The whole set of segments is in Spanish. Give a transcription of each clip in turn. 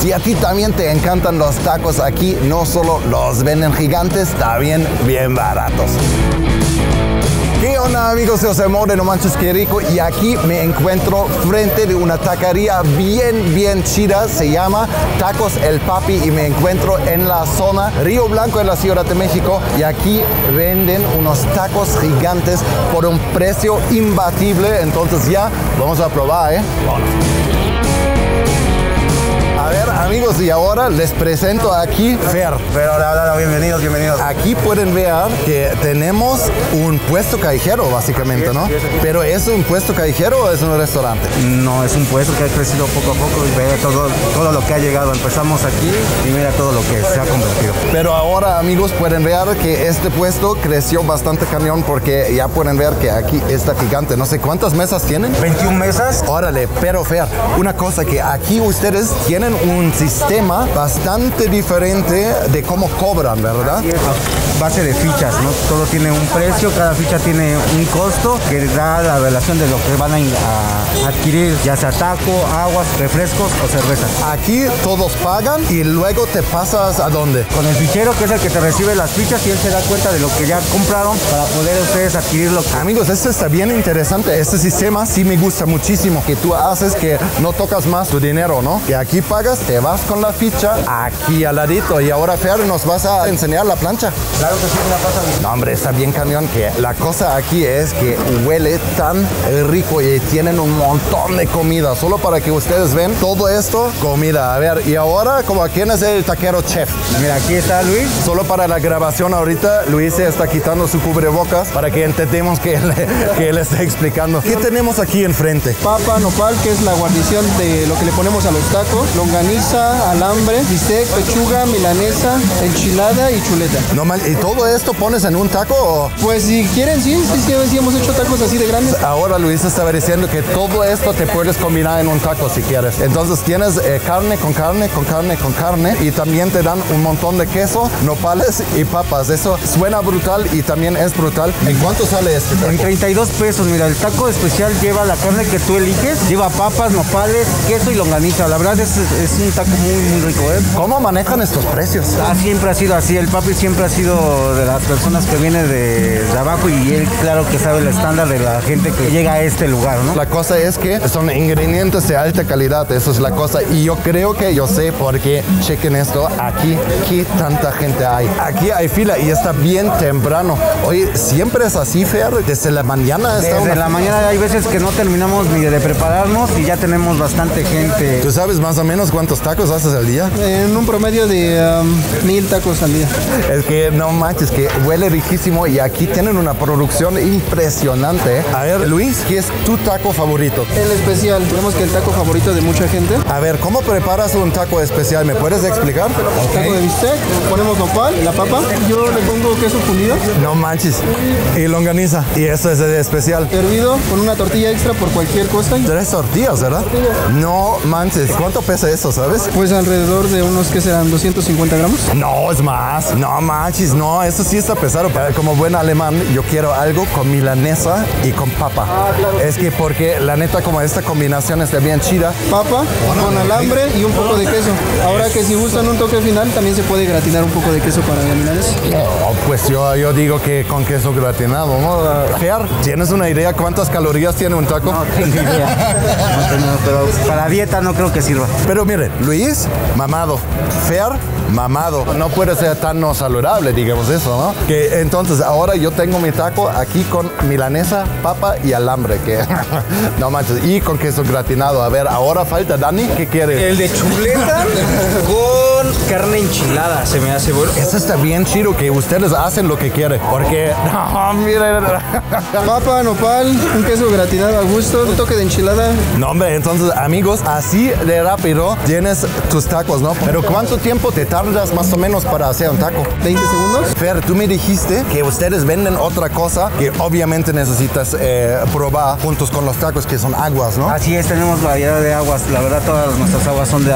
Si a ti también te encantan los tacos, aquí no solo los venden gigantes, también bien baratos. ¿Qué onda, amigos? Yo soy Mo de No Manches Qué Rico y aquí me encuentro frente de una taquería bien chida. Se llama Tacos El Papi y me encuentro en la zona Río Blanco, en la Ciudad de México. Y aquí venden unos tacos gigantes por un precio imbatible. Entonces ya vamos a probar, ¿eh? A ver, amigos, y ahora les presento aquí Fer. Pero ahora, bienvenidos, Aquí pueden ver que tenemos un puesto callejero, básicamente, ¿no? Pero ¿es un puesto callejero o es un restaurante? No, es un puesto que ha crecido poco a poco y ve todo lo que ha llegado. Empezamos aquí y mira todo lo que se ha convertido. Pero ahora, amigos, pueden ver que este puesto creció bastante cañón porque ya pueden ver que aquí está gigante. No sé, ¿cuántas mesas tienen? 21 mesas. Órale, pero Fer, una cosa que aquí ustedes tienen un sistema bastante diferente de cómo cobran, ¿verdad? Base de fichas, ¿no? Todo tiene un precio, cada ficha tiene un costo que da la relación de lo que van a adquirir, ya sea taco, aguas, refrescos o cervezas. Aquí todos pagan y luego te pasas a dónde? Con el fichero, que es el que te recibe las fichas, y él se da cuenta de lo que ya compraron para poder ustedes adquirirlo. Amigos, esto está bien interesante. Este sistema sí me gusta muchísimo, que tú haces que no tocas más tu dinero, ¿no? Que aquí pagas, te vas con la ficha aquí al ladito. Y ahora, Fer, nos vas a enseñar la plancha. Claro que sí, una plancha. No, hombre, está bien cañón. Que la cosa aquí es que huele tan rico y tienen un montón de comida. Solo para que ustedes ven todo esto, comida. A ver, y ahora, ¿como quién es el taquero chef? Mira, aquí está Luis. Solo para la grabación ahorita, Luis se está quitando su cubrebocas para que entendemos que él está explicando. ¿Qué tenemos aquí enfrente? Papa, nopal, que es la guarnición de lo que le ponemos a los tacos. Longaniza, alambre, bistec, pechuga, milanesa, enchilada y chuleta. No mal, ¿y todo esto pones en un taco? ¿O? Pues si quieren, sí, hemos hecho tacos así de grandes. Ahora Luis estaba diciendo que todo esto te puedes combinar en un taco si quieres. Entonces tienes carne con carne, y también te dan un montón de queso, nopales y papas. Eso suena brutal y también es brutal. ¿En cuánto sale este taco? En 32 pesos. Mira, el taco especial lleva la carne que tú eliges, lleva papas, nopales, queso y longaniza. La verdad es un taco muy rico, ¿eh? ¿Cómo manejan estos precios? Ah, siempre ha sido así. El Papi siempre ha sido de las personas que viene de abajo y él, claro que sabe el estándar de la gente que llega a este lugar, ¿no? La cosa es que son ingredientes de alta calidad, eso es la cosa. Y yo creo que yo sé por qué. Chequen esto, aquí, ¿qué tanta gente hay? Aquí hay fila y está bien temprano. Oye, ¿siempre es así, Fer? ¿Desde la mañana? Desde la mañana hay veces que no terminamos ni de prepararnos y ya tenemos bastante gente. ¿Tú sabes más o menos cuántos tacos haces al día? En un promedio de 1000 tacos al día. Es que no manches, que huele riquísimo y aquí tienen una producción impresionante. A ver, Luis, ¿qué es tu taco favorito? El especial, vemos que el taco favorito de mucha gente. A ver, ¿cómo preparas un taco especial? ¿Me puedes explicar? Okay. Taco de bistec, ponemos nopal, la papa, yo le pongo queso fundido. No manches, y longaniza, y eso es el especial. Hervido con una tortilla extra por cualquier cosa. 3 tortillas, ¿verdad? No manches, ¿cuánto pesa eso, sabes? Pues alrededor de unos, ¿qué serán? 250 gramos. No, es más. No manches, no, eso sí está pesado. Como buen alemán, yo quiero algo con milanesa y con papa. Ah, claro. Es que porque la neta, como esta combinación está bien chida. Papa con alambre y un poco de queso. Ahora que si gustan un toque final, también se puede gratinar un poco de queso para milanesa. Oh, pues yo digo que con queso gratinado, ¿no? Fer, ¿tienes una idea cuántas calorías tiene un taco? No tengo idea. Pero para dieta no creo que sirva. Pero miren, Luis, mamado. Fer, mamado. No puede ser tan no saludable, digamos eso, ¿no? Que entonces ahora yo tengo mi taco aquí con milanesa, papa y alambre, que no manches, y con queso gratinado. A ver, ahora falta Dani, ¿qué quiere? El de chuleta con carne enchilada, se me hace bueno. Eso está bien chido, que ustedes hacen lo que quieren, porque no, miren. Papa, nopal, un queso gratinado a gusto, un toque de enchilada. No, hombre, entonces, amigos, así de rápido tienes tus tacos, ¿no? Pero ¿cuánto tiempo te tardas más o menos para hacer un taco? 20 segundos. Fer, tú me dijiste que ustedes venden otra cosa que obviamente necesitas probar juntos con los tacos, que son aguas, ¿no? Así es, tenemos variedad de aguas. La verdad, todas nuestras aguas son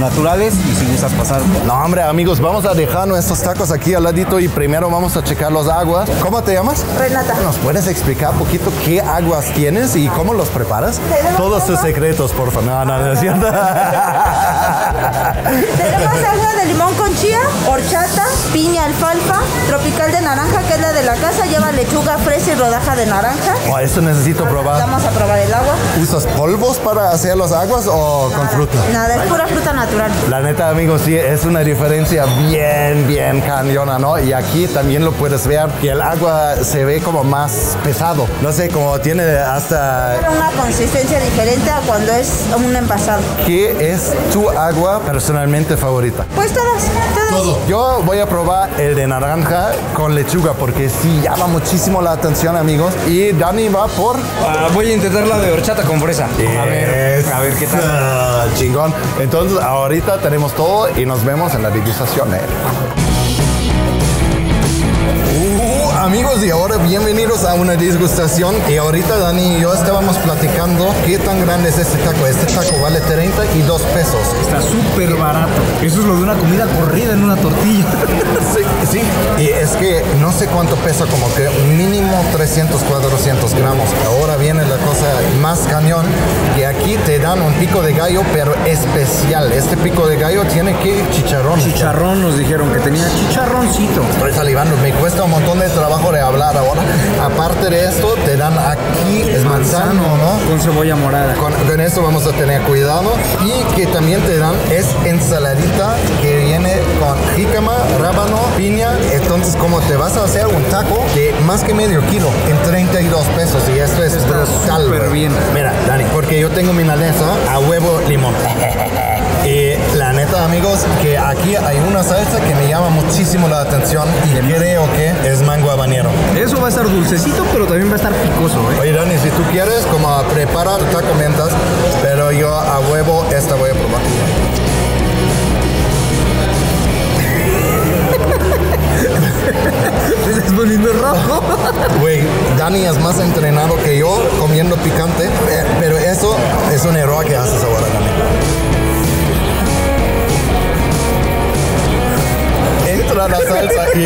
naturales y si gustas pasar. No, hombre, amigos, vamos a dejar nuestros tacos aquí al ladito y primero vamos a checar los aguas. ¿Cómo te llamas? Renata. ¿Nos puedes explicar un poquito qué aguas tienes y cómo los preparas? Todos tus secretos, por favor. No, no, no es cierto. Tenemos agua de limón con chía, horchata, piña, alfalfa, tropical de naranja, que es la de la casa, lleva lechuga, fresa y rodaja de naranja. Oh, esto necesito probar. Vamos a probar el agua. ¿Usas polvos para hacer los aguas o nada, con fruta? Nada, es pura fruta natural. La neta, amigos, sí, es una diferencia bien, bien cañona, ¿no? Y aquí también lo puedes ver, que el agua se ve como más pesado. No sé, como tiene hasta... una consistencia diferente a cuando es un envasado. ¿Qué es tu agua personalmente favorita? Pues todas. Todo. Yo voy a probar el de naranja con lechuga porque sí llama muchísimo la atención, amigos. Y Dani va por... voy a intentar la de horchata con fresa. Yes. A ver qué tal. Chingón. Entonces, ahorita tenemos todo y nos vemos en la degustación. Amigos, y ahora bienvenidos a una degustación. Y ahorita Dani y yo estábamos platicando qué tan grande es este taco. Este taco vale 32 pesos. Está súper barato. Eso es lo de una comida corrida en una tortilla. Sí. Y es que no sé cuánto pesa, como que mínimo 300, 400 gramos. Ahora viene la cosa más cañón. Y aquí te dan un pico de gallo, pero especial. Este pico de gallo tiene que chicharrón. Chicharrón nos dijeron que tenía chicharroncito. Estoy salivando. Me cuesta un montón de trabajo de hablar ahora. Aparte de esto, te dan aquí es manzano, ¿no? Con cebolla morada. Con eso vamos a tener cuidado. Y que también te dan es ensaladita que viene con jícama, rábano, piña. Entonces, como te vas a hacer un taco de más que medio kilo en 32 pesos. Y esto es súper bien. Mira, Dani, porque yo tengo mi milanesa a huevo limón. Y la neta, amigos, que aquí hay una salsa que me llama muchísimo la atención y creo que es mango habanero. Eso va a estar dulcecito, pero también va a estar picoso, ¿eh? Oye, Dani, si tú quieres, como preparar, te comentas, pero yo a huevo esta voy a probar. Te estás poniendo rojo. Güey, Dani es más entrenado que yo comiendo picante, pero eso es un error que haces ahora, Dani. La salsa y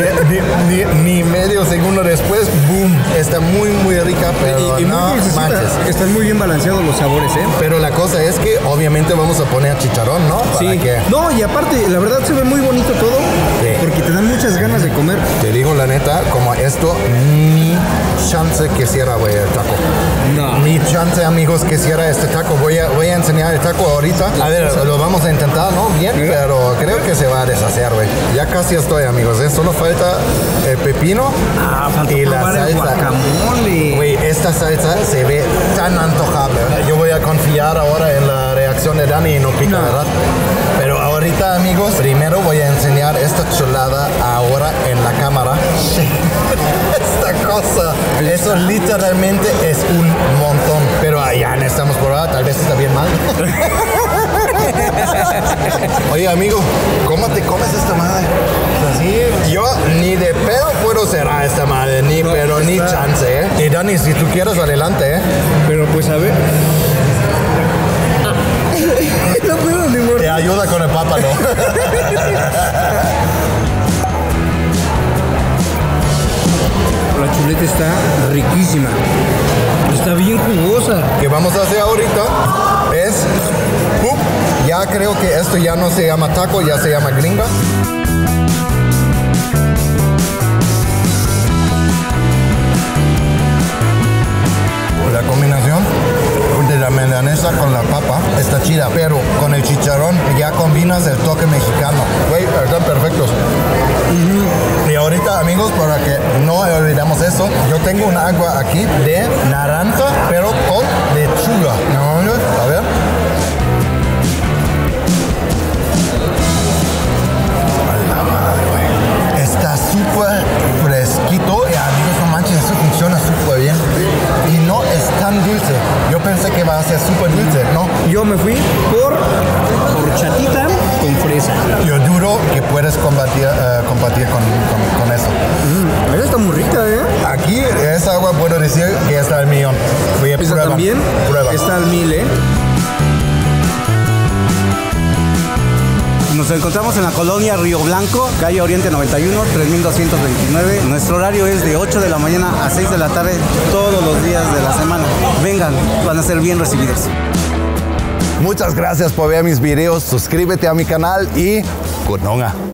ni medio segundo después, boom, está muy rica, pero y no manches. Están muy bien balanceados los sabores, ¿eh? Pero la cosa es que obviamente vamos a poner chicharrón, ¿no? Sí. ¿Para qué? No, y aparte, la verdad se ve muy bonito todo, sí, porque te dan muchas ganas de comer. Te digo la neta, como esto, ni chance que cierra, güey, el taco. No. Ni chance, amigos, que cierra este taco. Voy a enseñar el taco ahorita. A ver, lo vamos a intentar, ¿no? Bien, pero creo que se va a deshacer, güey. Ya casi estoy, amigos, solo falta el pepino y la salsa. Güey, esta salsa se ve tan antojable. Yo voy a confiar ahora en la reacción de Dani y no pica, ¿verdad? Pero ahorita, amigos, primero voy a enseñar esta chulada ahora en la cámara. Esta cosa, eso literalmente es un montón. Pero allá necesitamos probar, tal vez está bien mal. Oye, amigo, ¿cómo te comes esta madre? Así, yo ni de pedo puedo cerrar esta madre, ni no, pero ni chance, ¿eh? Y Dani, si tú quieres, adelante, ¿eh? Pero pues a ver. No puedo ni morir. Te ayuda con el pápalo. La chuleta está riquísima. Está bien jugosa. ¿Qué vamos a hacer ahorita? Es... ya creo que esto ya no se llama taco, ya se llama gringa. La combinación de la melanesa con la papa está chida, pero con el chicharrón ya combinas el toque mexicano. Güey, están perfectos. Y ahorita, amigos, para que no olvidemos eso, yo tengo un agua aquí de naranja, pero con lechuga. A ver. Está súper fresquito y, amigos, no manches, eso funciona súper bien. Y no es tan dulce. Yo pensé que va a ser súper dulce, ¿no? Yo me fui por horchatita con fresa. Yo duro que puedes compartir con eso. Esa está muy rica, ¿eh? Aquí, esa agua puedo decir que está al millón. Voy a probar. También prueba. Está al 1000, ¿eh? Nos Nos encontramos en la colonia Río Blanco, calle Oriente 91, 3229. Nuestro horario es de 8 de la mañana a 6 de la tarde, todos los días de la semana. Vengan, van a ser bien recibidos. Muchas gracias por ver mis videos, suscríbete a mi canal y ¡Cononga!